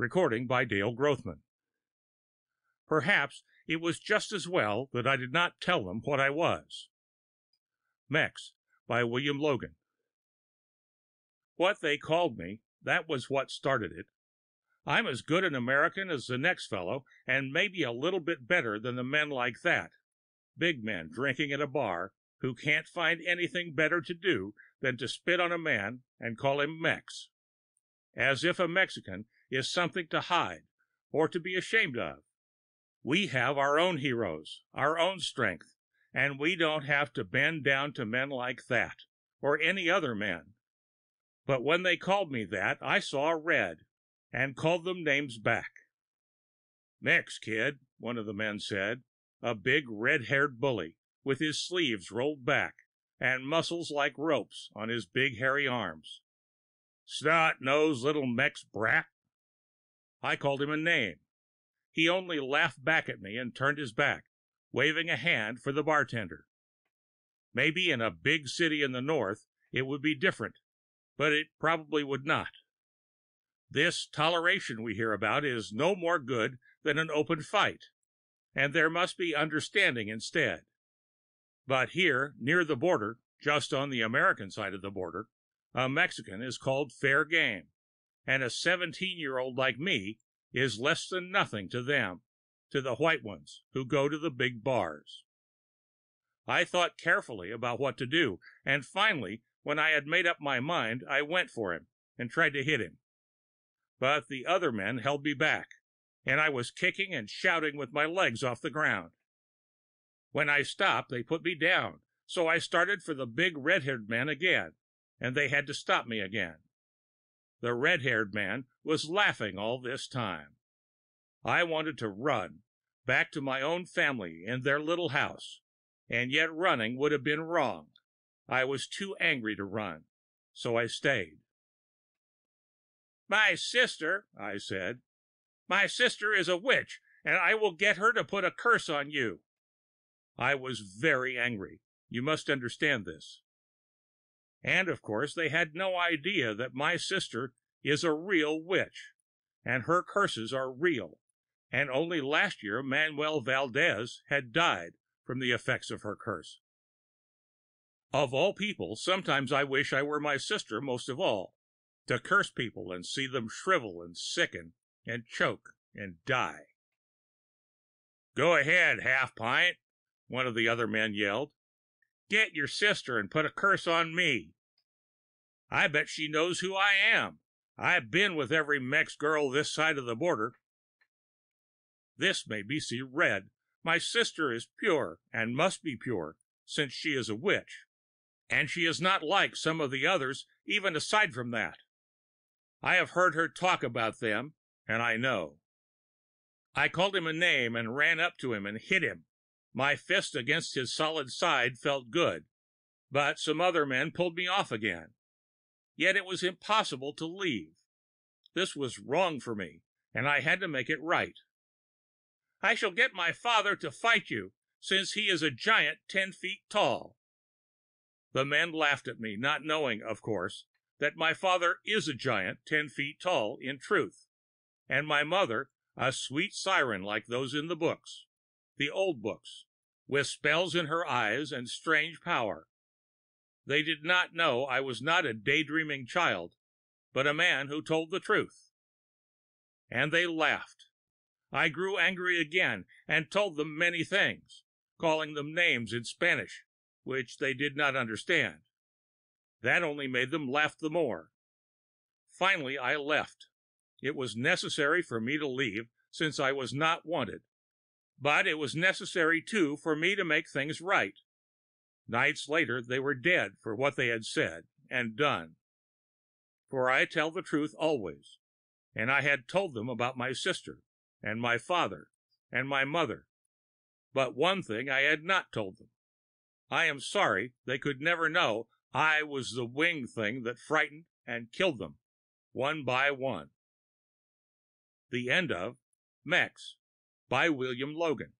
Recording by Dale Grothman. Perhaps it was just as well that I did not tell them what I was. Mex by William Logan. What they called me, that was what started it. I'm as good an American as the next fellow, and maybe a little bit better than the men like that. Big men drinking at a bar who can't find anything better to do than to spit on a man and call him Mex. As if a Mexican is something to hide or to be ashamed of. We have our own heroes, our own strength, and we don't have to bend down to men like that, or any other men. But when they called me that, I saw red, and called them names back. "Mex, kid," one of the men said, a big red-haired bully, with his sleeves rolled back, and muscles like ropes on his big hairy arms. "Snot-nosed little Mex brat." I called him a name. He only laughed back at me and turned his back, waving a hand for the bartender. Maybe in a big city in the north it would be different, but it probably would not. This toleration we hear about is no more good than an open fight, and there must be understanding instead. But here, near the border, just on the American side of the border, a Mexican is called fair game, and a 17-year-old like me is less than nothing to them, to the white ones who go to the big bars. I thought carefully about what to do, and finally, when I had made up my mind, I went for him and tried to hit him. But the other men held me back, and I was kicking and shouting with my legs off the ground. When I stopped, they put me down, so I started for the big red-haired man again, and they had to stop me again. The red-haired man was laughing all this time. I wanted to run, back to my own family in their little house, and yet running would have been wrong. I was too angry to run, so I stayed. "My sister," I said, "my sister is a witch, and I will get her to put a curse on you." I was very angry. You must understand this. And, of course, they had no idea that my sister is a real witch, and her curses are real, and only last year Manuel Valdez had died from the effects of her curse. Of all people, sometimes I wish I were my sister most of all, to curse people and see them shrivel and sicken and choke and die. "Go ahead, half-pint," one of the other men yelled. "Get your sister and put a curse on me. I bet she knows who I am. I've been with every Mex girl this side of the border." This made me see red. My sister is pure, and must be pure, since she is a witch. And she is not like some of the others, even aside from that. I have heard her talk about them, and I know. I called him a name and ran up to him and hit him. My fist against his solid side felt good, but some other men pulled me off again. Yet it was impossible to leave. This was wrong for me, and I had to make it right. "I shall get my father to fight you, since he is a giant 10 feet tall." The men laughed at me, not knowing, of course, that my father is a giant 10 feet tall in truth, and my mother a sweet siren like those in the books. The old books, with spells in her eyes and strange power. They did not know I was not a daydreaming child, but a man who told the truth. And they laughed. I grew angry again and told them many things, calling them names in Spanish, which they did not understand. That only made them laugh the more. Finally, I left. It was necessary for me to leave, since I was not wanted. But it was necessary, too, for me to make things right. Nights later, they were dead for what they had said and done. For I tell the truth always, and I had told them about my sister, and my father, and my mother. But one thing I had not told them. I am sorry they could never know I was the winged thing that frightened and killed them, one by one. The end of Mex by William Logan.